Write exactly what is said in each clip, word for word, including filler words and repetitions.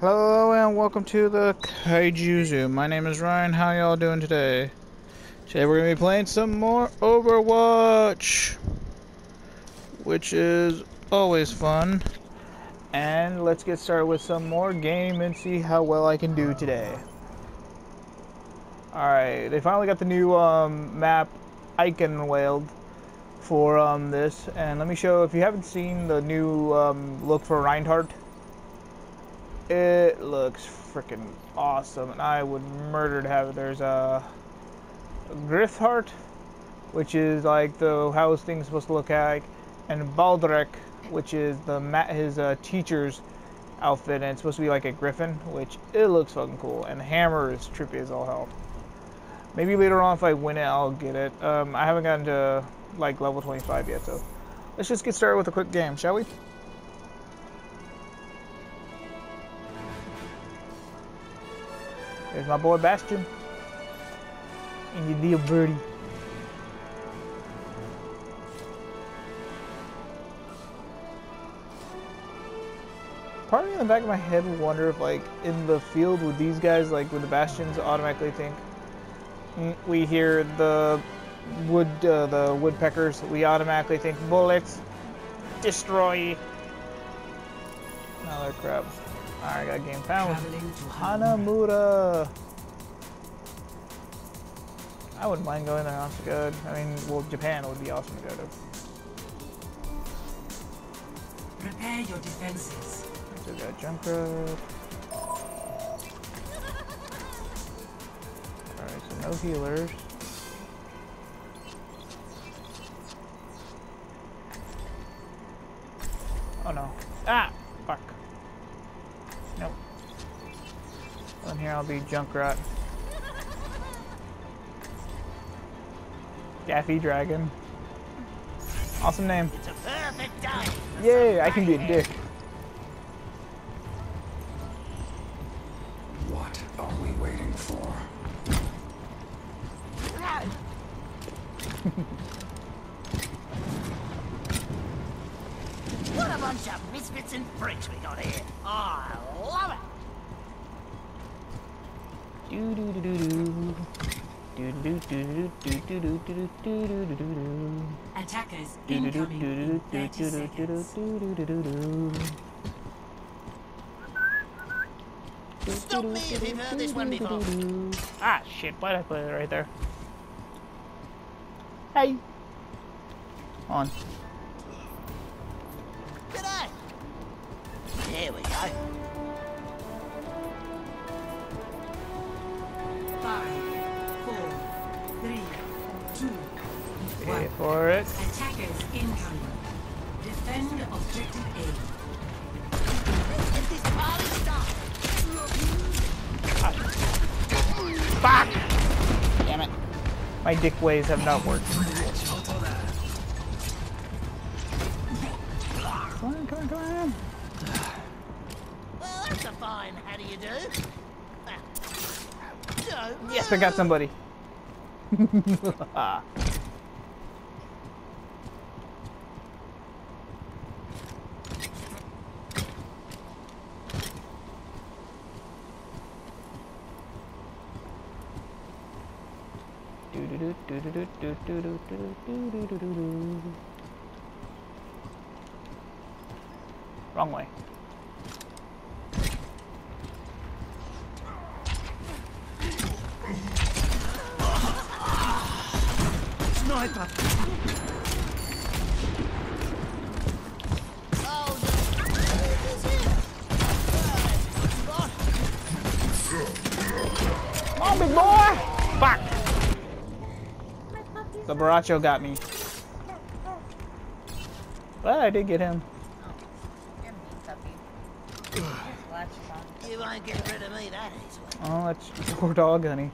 Hello and welcome to the Kaiju Zoom. My name is Ryan. How y'all doing today? Today we're going to be playing some more Overwatch, which is always fun. And let's get started with some more game and see how well I can do today. Alright, they finally got the new um, map, Eichenwald, for um, this. And let me show, if you haven't seen the new um, look for Reinhardt, it looks freaking awesome, and I would murder to have it. There's a Griffhart, which is like the how his thing's supposed to look like, and Baldrek, which is the mat his uh, teacher's outfit, and it's supposed to be like a griffin, which it looks fucking cool. And the hammer is trippy as all hell. Maybe later on if I win it, I'll get it. Um, I haven't gotten to like level twenty-five yet, so let's just get started with a quick game, shall we? There's my boy Bastion. And your little birdie. Part of me in the back of my head would wonder if, like, in the field, would these guys, like, would the Bastions automatically think, we hear the wood, uh, the woodpeckers, we automatically think, bullets, destroy. Another crap. Alright, got game found. Hanamura. I wouldn't mind going there, honestly good. I mean, well, Japan would be awesome to go to. Prepare your defenses. So we got Junkrat. Alright, so no healers. Oh no. Ah! Fuck. Nope. Well, in here I'll be Junkrat. Daffy Dragon. Awesome name. It's a perfect time. Yay, I can be a dick. What are we waiting for? What a bunch of misfits and freaks we got here. I love it. Do do do do do. Attackers incoming in thirty seconds. Stop me if you've heard this one before. Ah, shit, why did I put it right there? Hey. On. G'day. There we go. Wait for it. Attackers incoming. Defend objective A. If this party stops. Fuck! Damn it. My dick ways have not worked. Come on, come on, come on. Well, that's a fine. How do you do? Yes, I got somebody. Wrong way. Sniper. Oh, big boy! Fuck! The Baracho got me. Well, I did get him. You won't get rid of me that easily. Oh, that's poor dog, honey.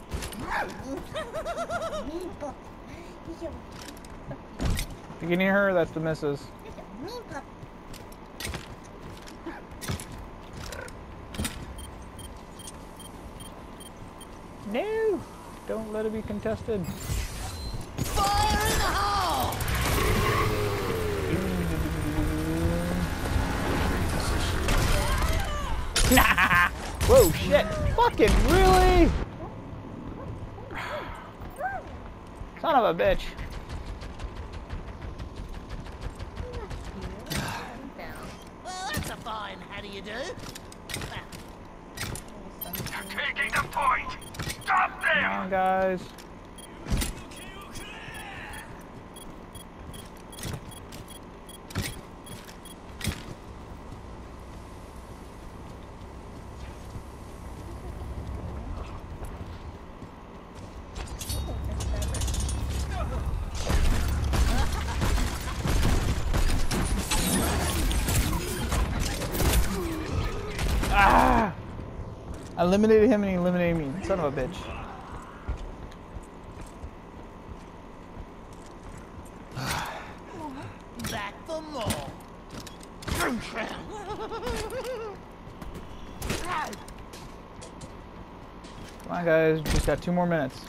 If you can hear her, that's the missus. No! Don't let it be contested. Fire in the hole! Nah! Whoa, shit. Fucking really? Son of a bitch. Well, that's a fine. How do you do? You're taking the point. Stop there. Come on, guys. I eliminated him and he eliminated me. Son of a bitch. Back for more. Come on, guys. Just got two more minutes.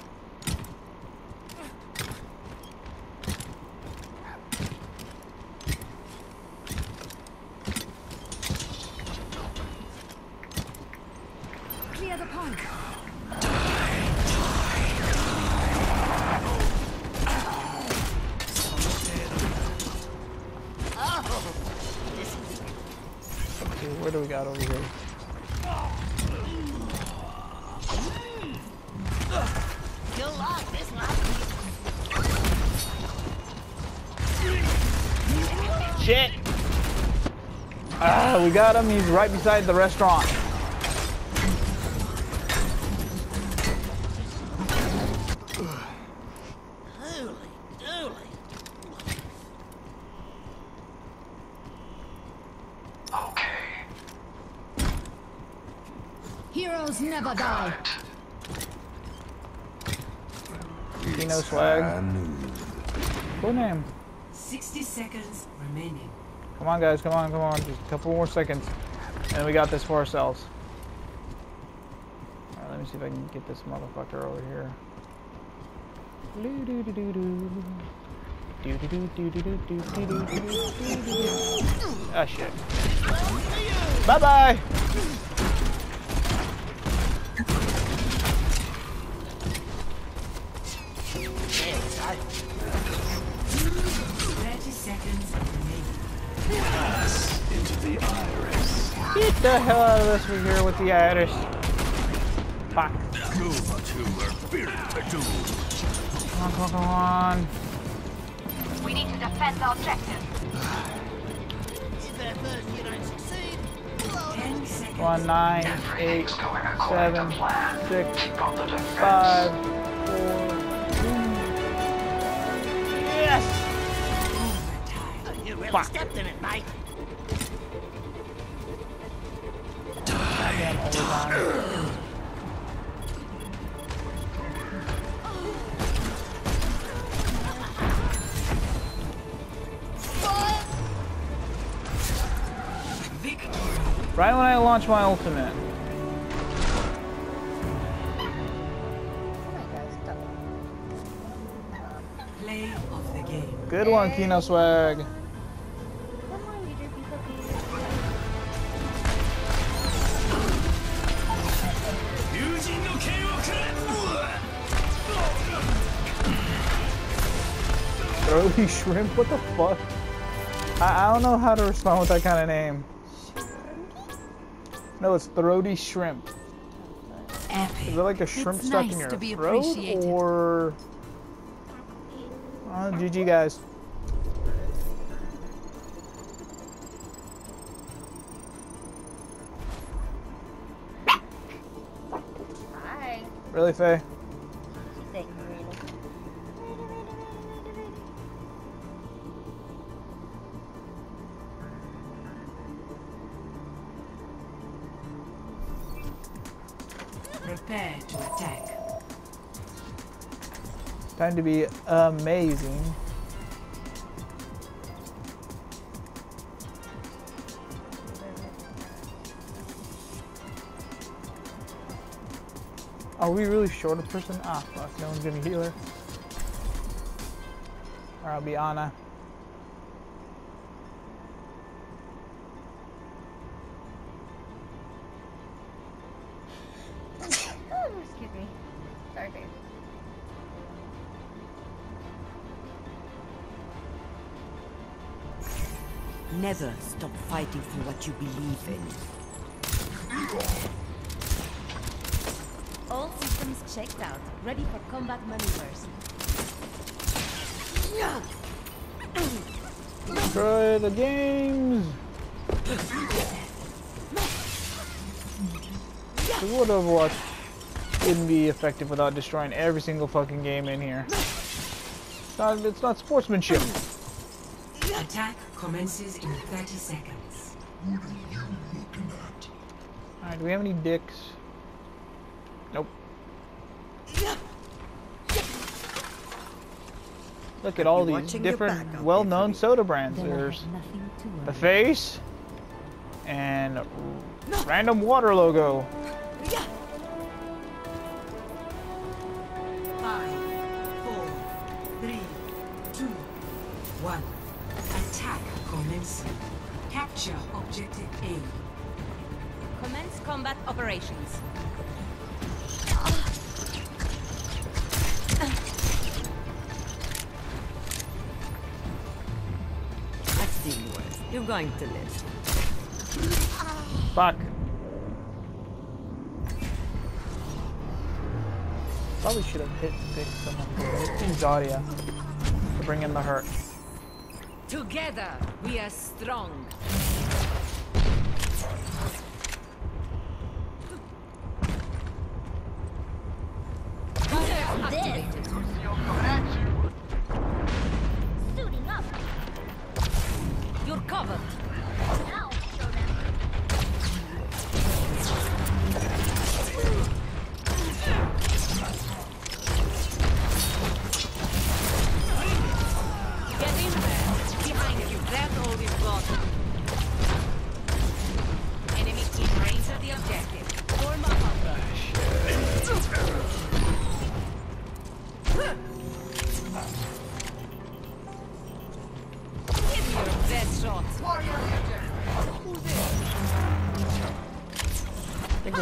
We got him, he's right beside the restaurant. Holy dooly. Okay. Heroes never die. Kino Swag. Cool name. sixty seconds remaining. Come on, guys, come on, come on. Just a couple more seconds. And we got this for ourselves. Alright, let me see if I can get this motherfucker over here. Ah, shit. Bye bye! thirty seconds. Us into the iris. Get the hell out of this one here with the iris. Fuck. Come on, come on, come on. We need to defend our objective. If at first you don't succeed, we'll one, nine, eight, seven, six, five, four, three. Yes! Stepped in it, mate. Die, die. Right when I launch my ultimate. Play of the game. Good one, Kino Swag. Throaty Shrimp? What the fuck? I, I don't know how to respond with that kind of name. No, it's Throaty Shrimp. Epic. Is it like a shrimp it's stuck nice in your throat? Or... Oh, G G, guys. Hi. Really, Faye? Prepare to attack. Time to be amazing. Are we really short a person? Ah, fuck, no one's gonna heal her. Or I'll be Ana. starving. Never stop fighting for what you believe in. All systems checked out, ready for combat maneuvers. Destroy the games! So would Overwatch wouldn't be effective without destroying every single fucking game in here. It's not, it's not sportsmanship. Attack commences in thirty seconds. What are you looking at? Alright, do we have any dicks? Nope. Look at all these different well-known soda brands. There's The Face and random water logo. Five, four, three, two, one. Attack commencing. Capture objective A. Commence combat operations. You're going to live. Fuck. Probably should have hit pick someone. Team Zarya to bring in the hurt. Together we are strong.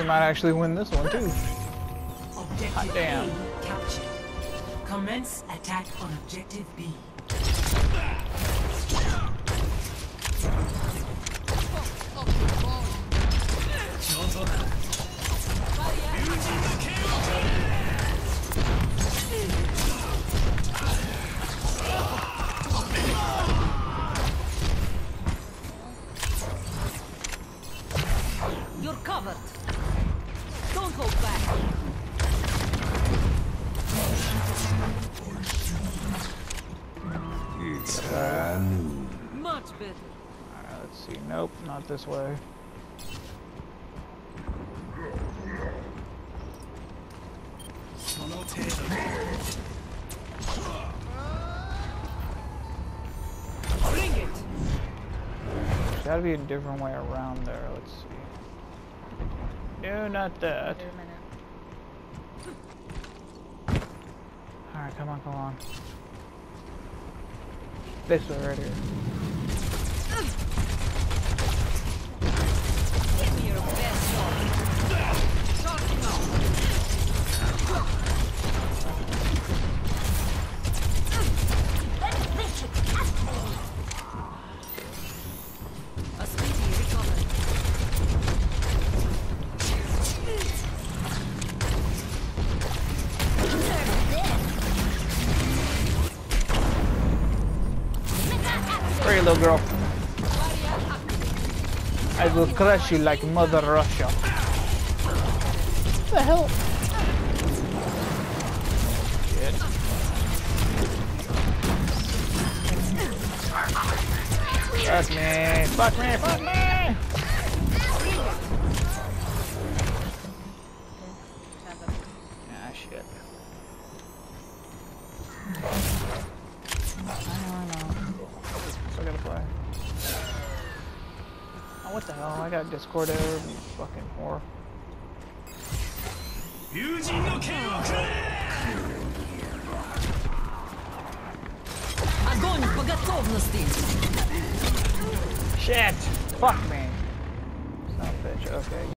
Might actually win this one too. Objective A damn. Captured. Commence attack on objective B. You're covered. Don't go back. It's uh, much better. Alright, let's see. Nope, not this way. Bring it. There's gotta be a different way around there. Let's see. No, not that. Alright, come on, come on. This way right here. Give me your best shot. Shot him out. A speedy recovery. Hey, little girl. I will crush you like Mother Russia. What the hell? Shit. Fuck me. Fuck me. Fuck me. Ah, shit. What the hell? I got Discord error, you fucking whore. Shit! Fuck me. Son of a bitch, okay.